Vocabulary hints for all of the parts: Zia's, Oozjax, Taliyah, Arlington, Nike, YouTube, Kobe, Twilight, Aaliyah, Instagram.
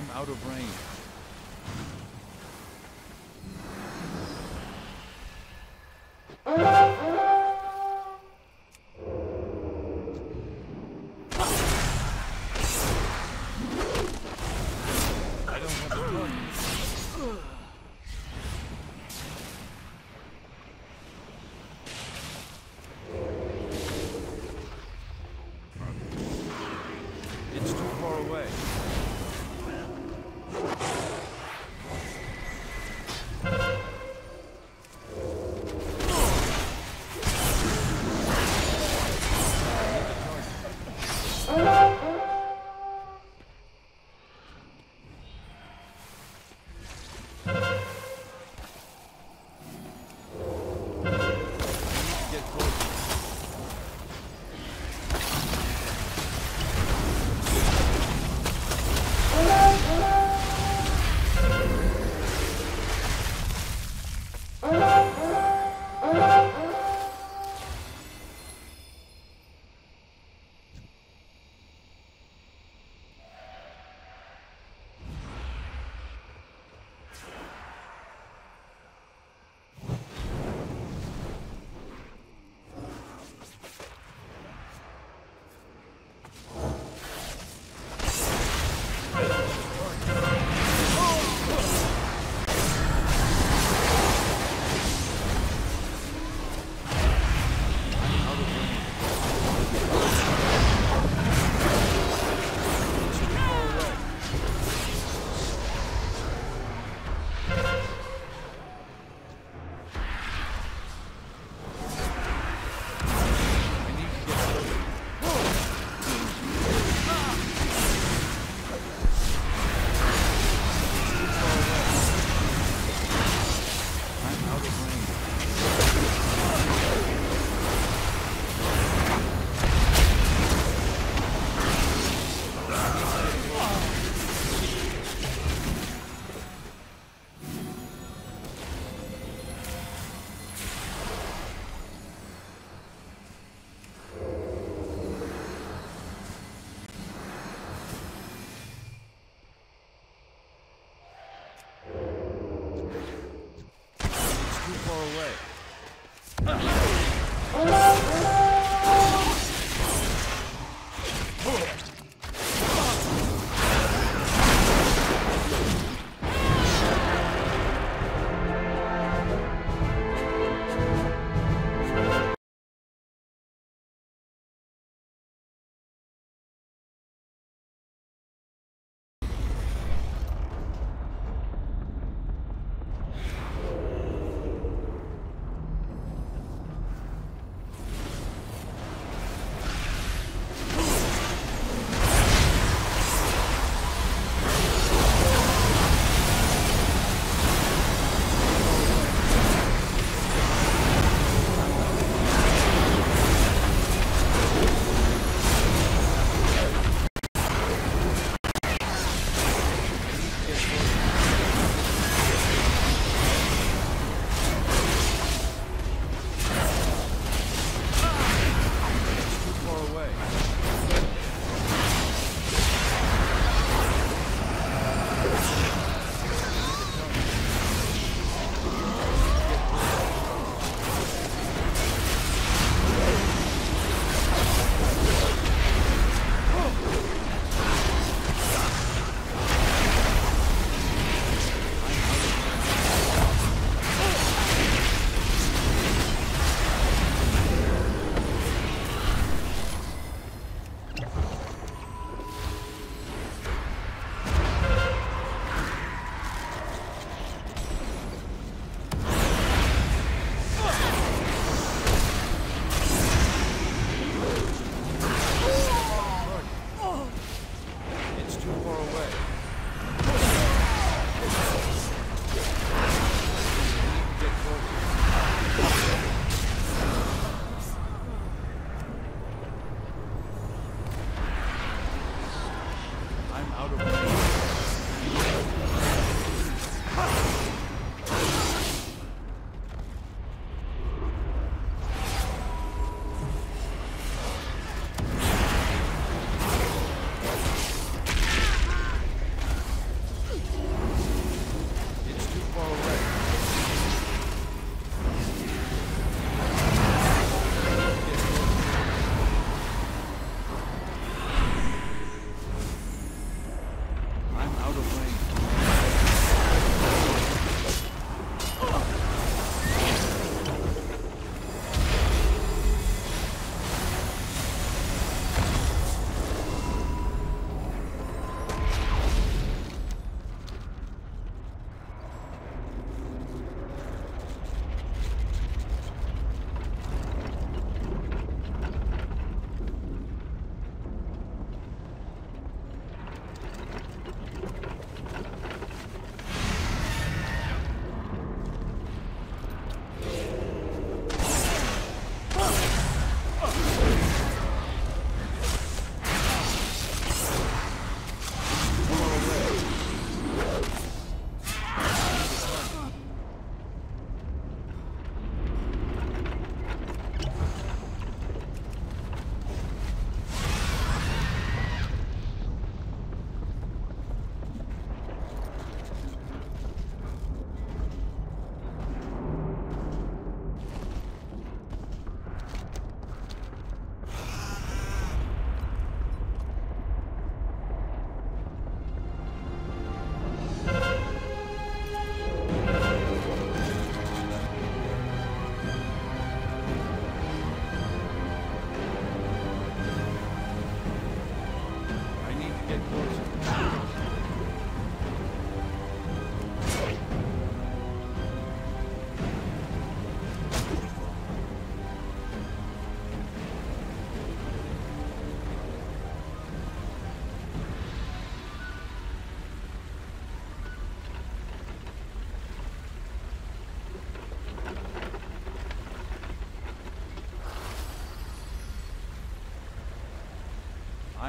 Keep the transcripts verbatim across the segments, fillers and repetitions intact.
I'm out of range. I don't have the money. It's too far away.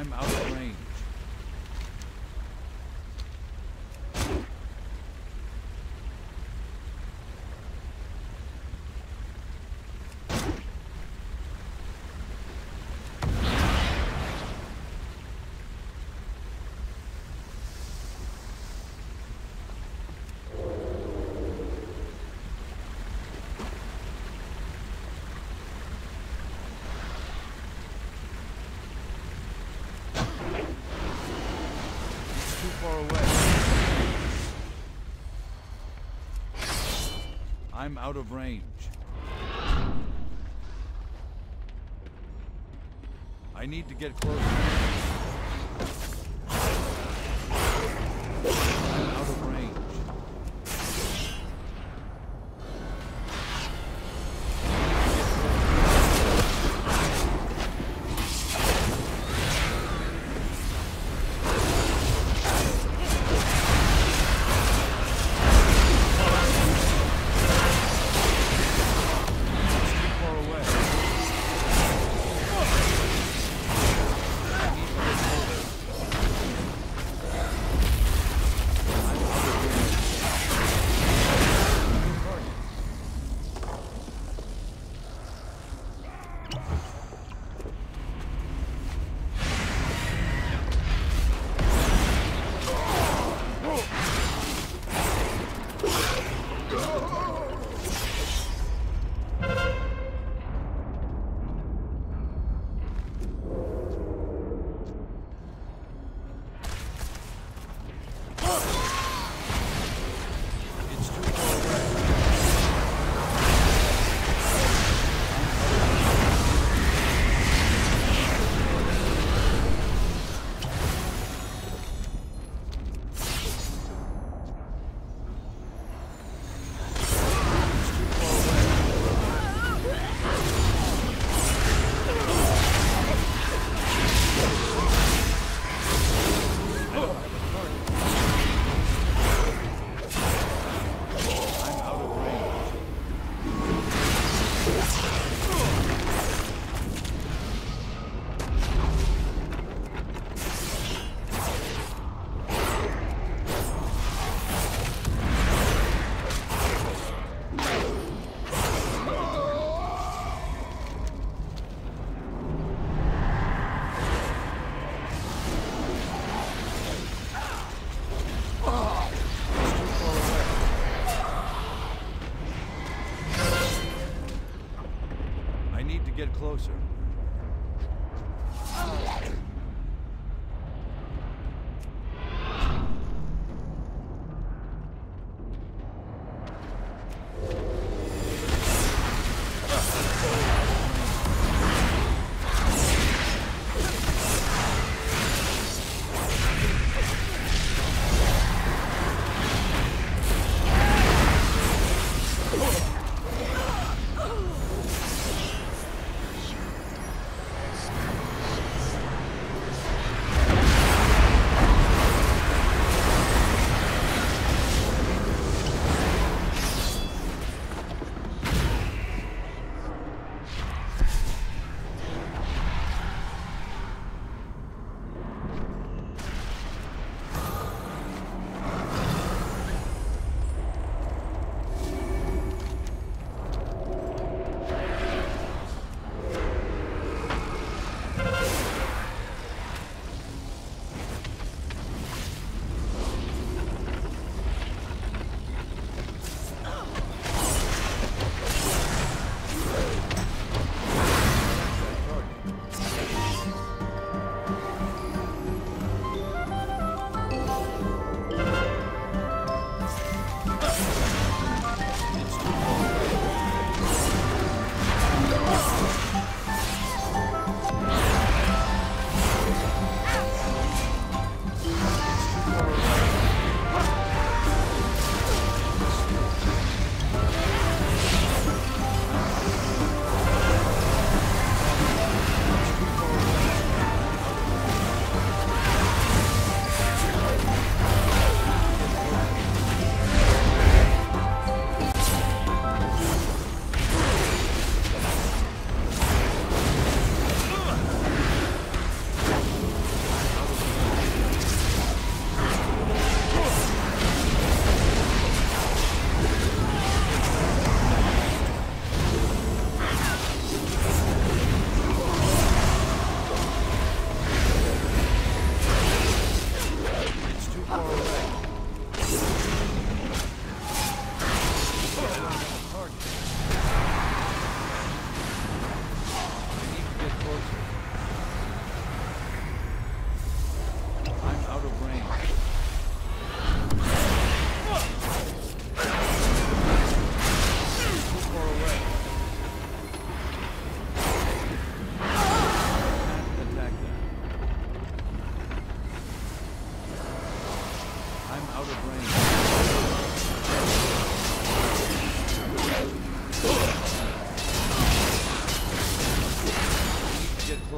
I'm out of range. I'm out of range. I need to get closer. I'm out of range. Get closer.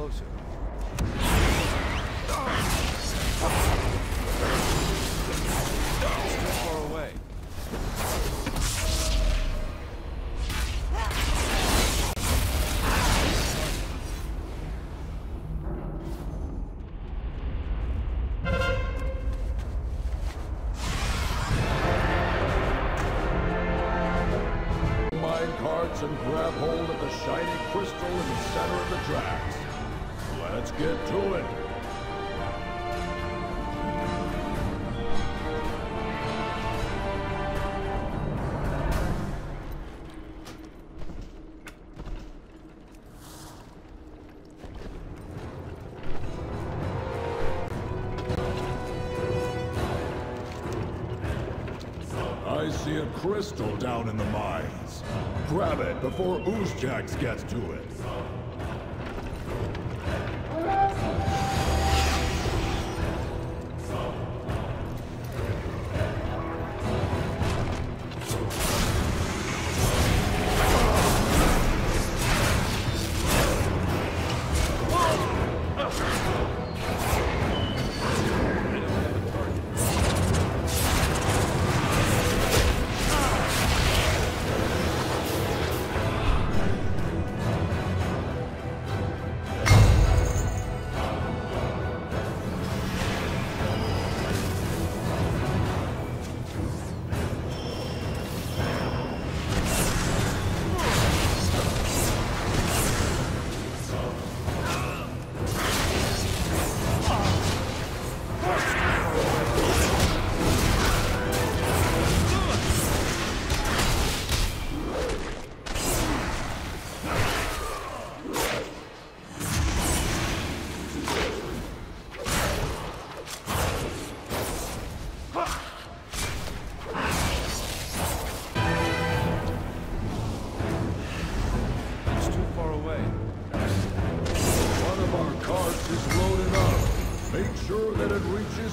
closer. Far away. And grab hold of the shiny crystal in the center of the tracks. Let's get to it. I see a crystal down in the mines. Grab it before Oozjax gets to it.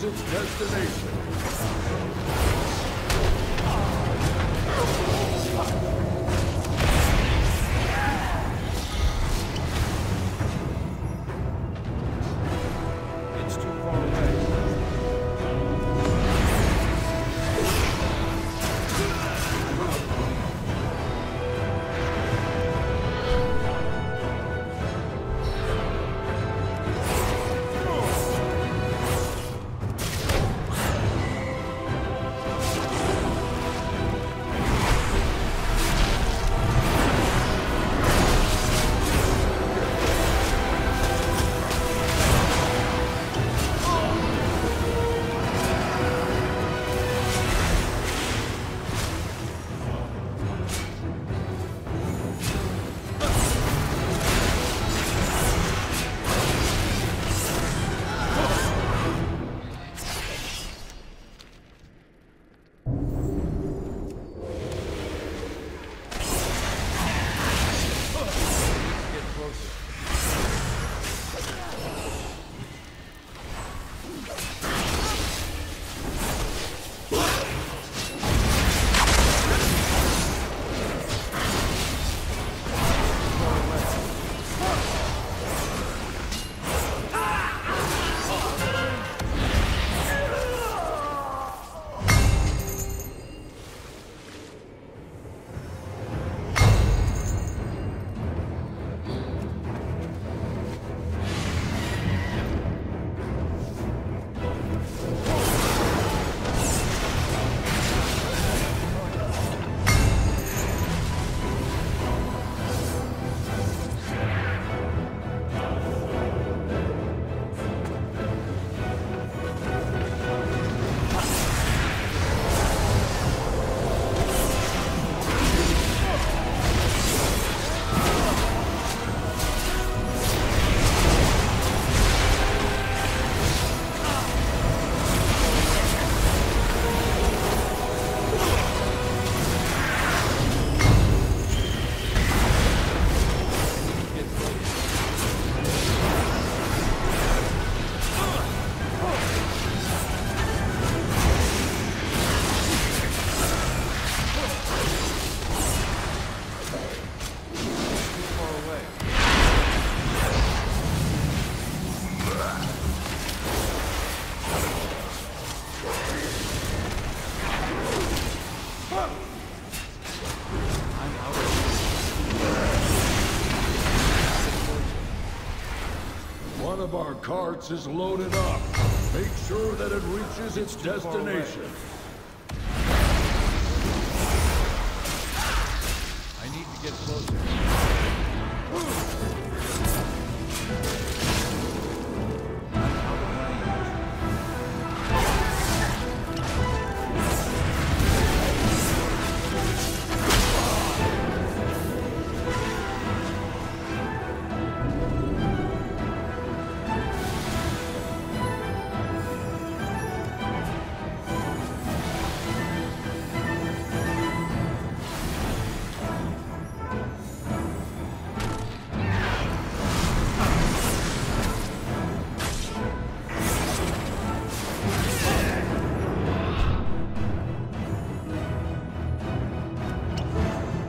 Its destination. It's too far away. one of our carts is loaded up. Make sure that it reaches its destination. I need to get closer.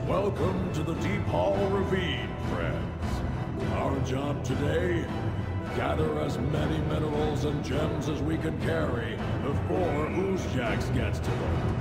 Welcome to the Deep Hall Ravine, friends. Our job today, gather as many minerals and gems as we can carry before Oozjax gets to them.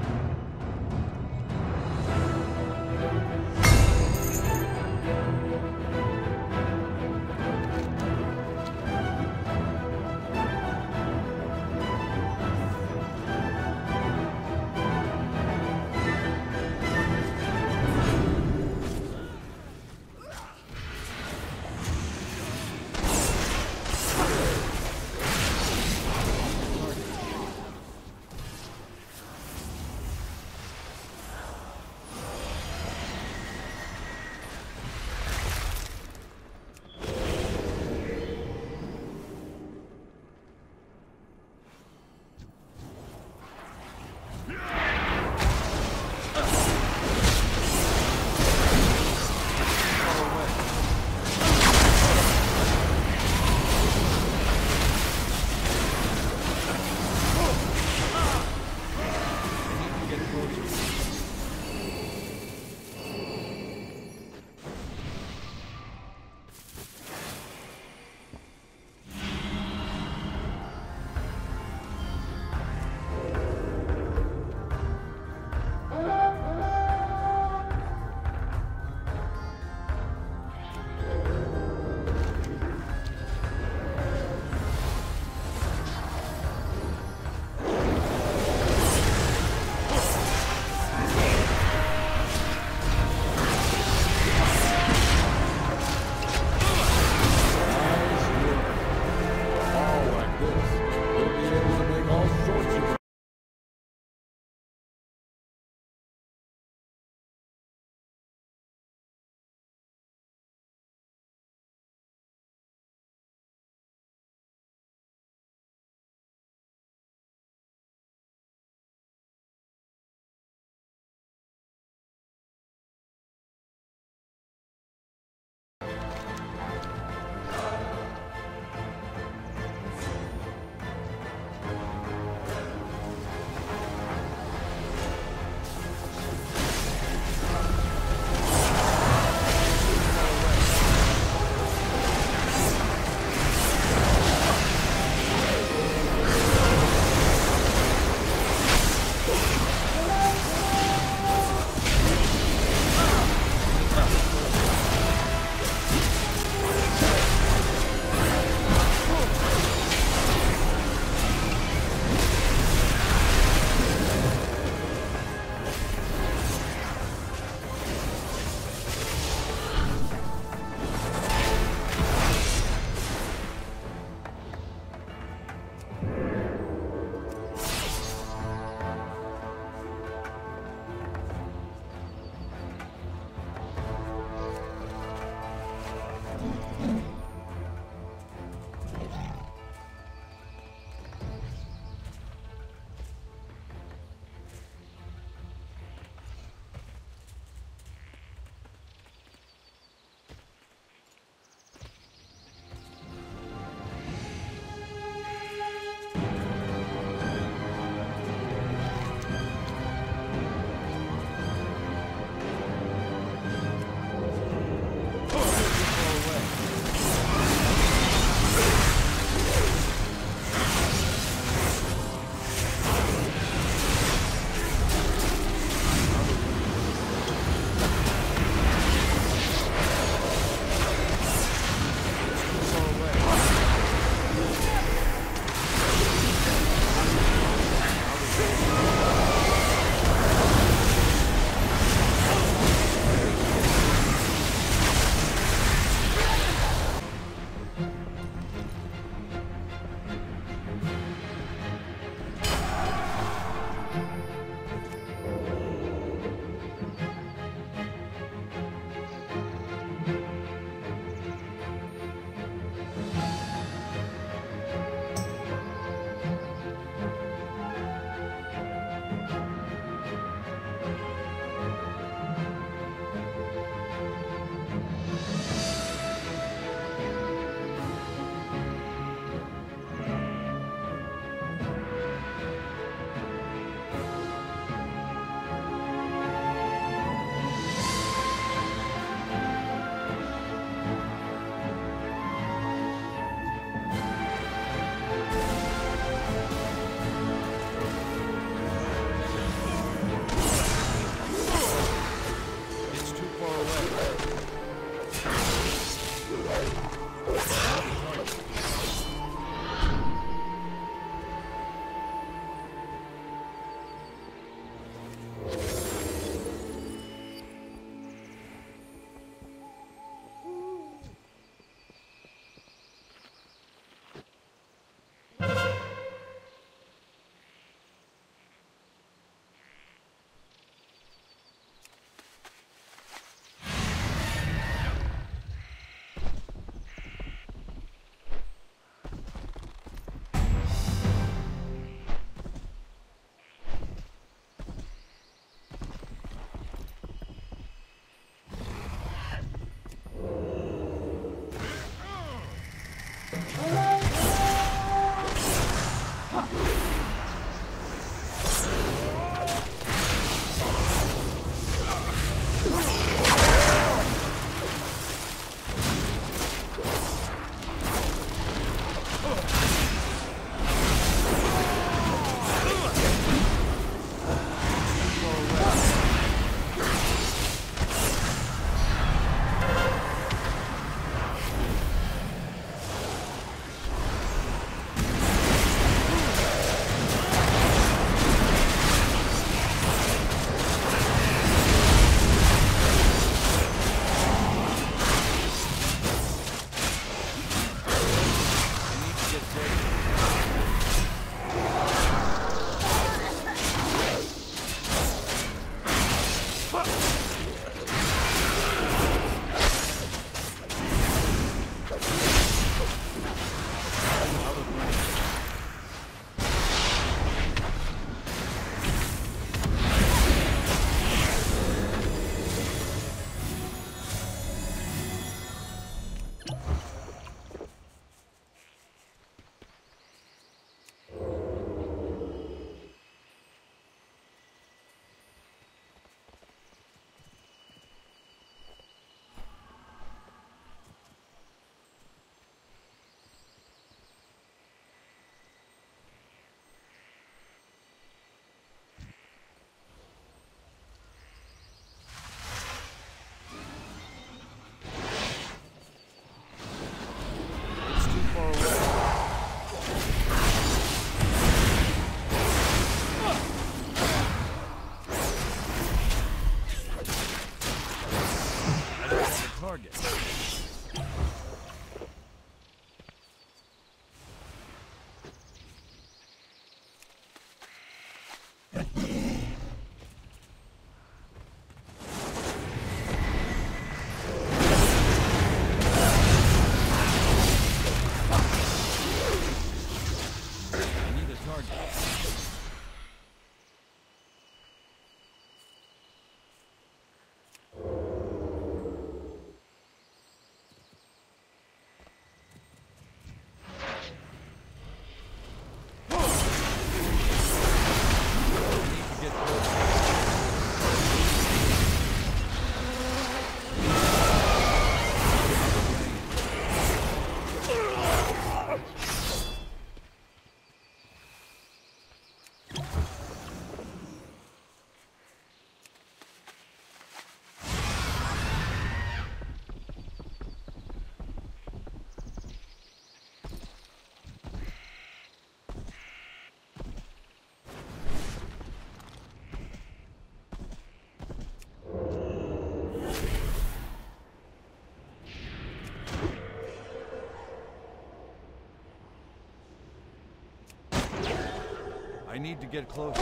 I need to get closer.